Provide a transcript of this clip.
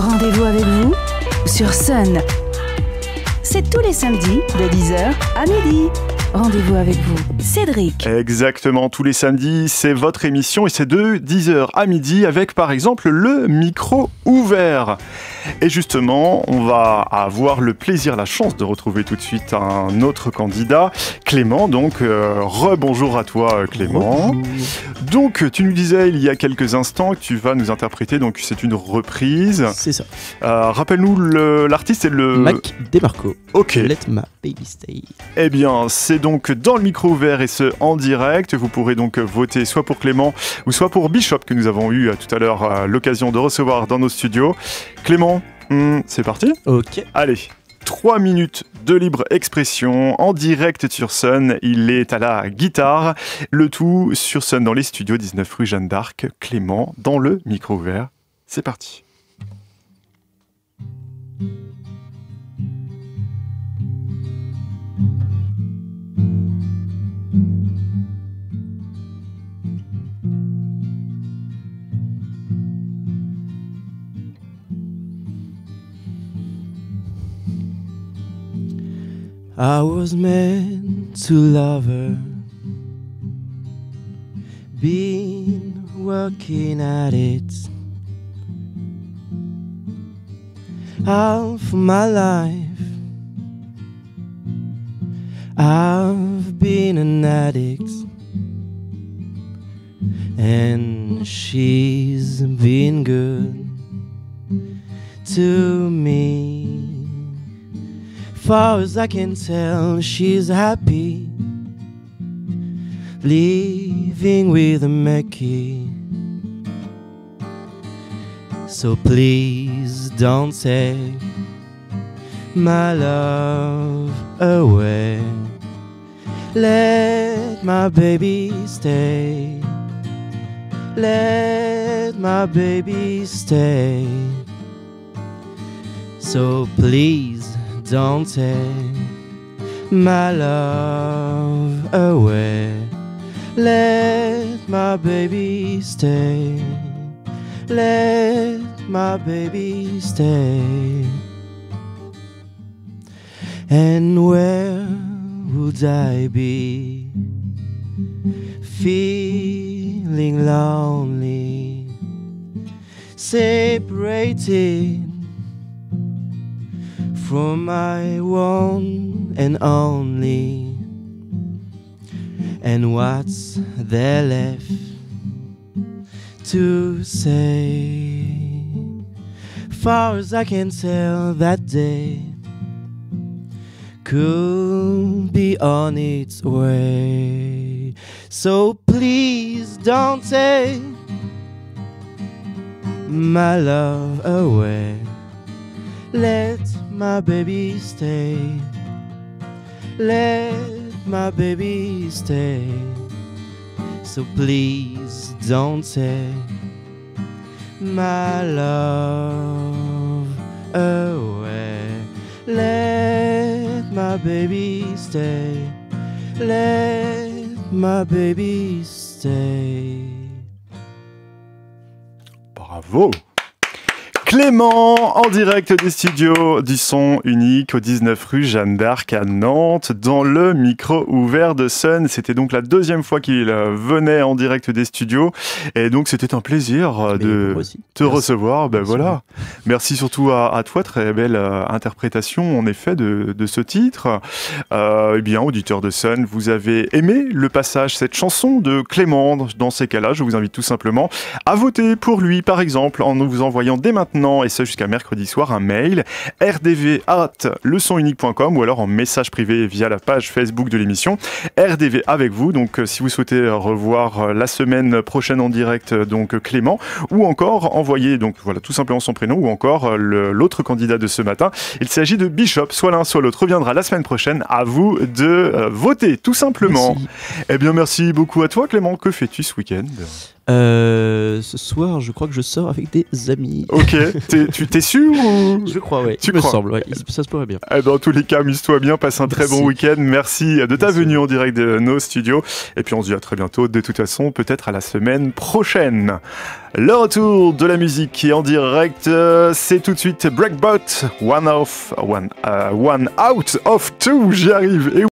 Rendez-vous avec vous sur Sun. C'est tous les samedis de 10h à midi. Rendez-vous avec vous, Cédric. Exactement, tous les samedis, c'est votre émission et c'est de 10h à midi avec par exemple le micro ouvert. Et justement, on va avoir le plaisir, la chance de retrouver tout de suite un autre candidat, Clément. Donc, rebonjour à toi Clément. Donc, tu nous disais il y a quelques instants que tu vas nous interpréter, donc c'est une reprise. C'est ça. Rappelle-nous l'artiste, c'est le... Mac Demarco. Ok. Let my baby stay. Eh bien, c'est donc dans le micro ouvert et ce en direct. Vous pourrez donc voter soit pour Clément ou soit pour Bishop que nous avons eu tout à l'heure l'occasion de recevoir dans nos studios. Clément, c'est parti. Ok. Allez, 3 minutes de libre expression en direct sur Sun. Il est à la guitare. Le tout sur Sun dans les studios 19 rue Jeanne d'Arc. Clément dans le micro ouvert. C'est parti. I was meant to love her, been working at it half my life. I've been an addict and she's been good to me. Far as I can tell, she's happy living with a Mackie. So please don't take my love away. Let my baby stay. Let my baby stay. So please don't take my love away. Let my baby stay. Let my baby stay. And where would I be, feeling lonely, separated from my one and only? And what's there left to say? Far as I can tell, that day could be on its way. So please don't take my love away. Let my baby stay. Let my baby stay. So please don't take my love away. Let my baby stay. Let my baby stay. Bravo! Clément, en direct des studios du son unique au 19 rue Jeanne d'Arc à Nantes, dans le micro ouvert de Sun. C'était donc la deuxième fois qu'il venait en direct des studios. Et donc, c'était un plaisir de te recevoir. Ben voilà. Merci surtout à toi. Très belle interprétation, en effet, de ce titre. Eh bien, auditeurs de Sun, vous avez aimé le passage, cette chanson de Clément. Dans ces cas-là, je vous invite tout simplement à voter pour lui, par exemple, en vous envoyant dès maintenant, et ça jusqu'à mercredi soir, un mail rdv@lesonunique.com ou alors en message privé via la page Facebook de l'émission Rdv avec vous. Donc si vous souhaitez revoir la semaine prochaine en direct donc Clément, ou encore envoyer donc voilà tout simplement son prénom, ou encore l'autre candidat de ce matin, il s'agit de Bishop. Soit l'un soit l'autre reviendra la semaine prochaine. À vous de voter tout simplement. Merci. Eh bien merci beaucoup à toi Clément. Que fais-tu ce week-end? Ce soir, je crois que je sors avec des amis. Ok, tu t'es su ou... Je crois, oui. Tu me semble, ouais. Ça se pourrait bien. Dans tous les cas, amuse-toi bien, passe un très bon week-end. Merci de ta venue en direct de nos studios. Et puis on se dit à très bientôt, de toute façon, peut-être à la semaine prochaine. Le retour de la musique en direct, c'est tout de suite BreakBot, One Out of Two, j'y arrive. Et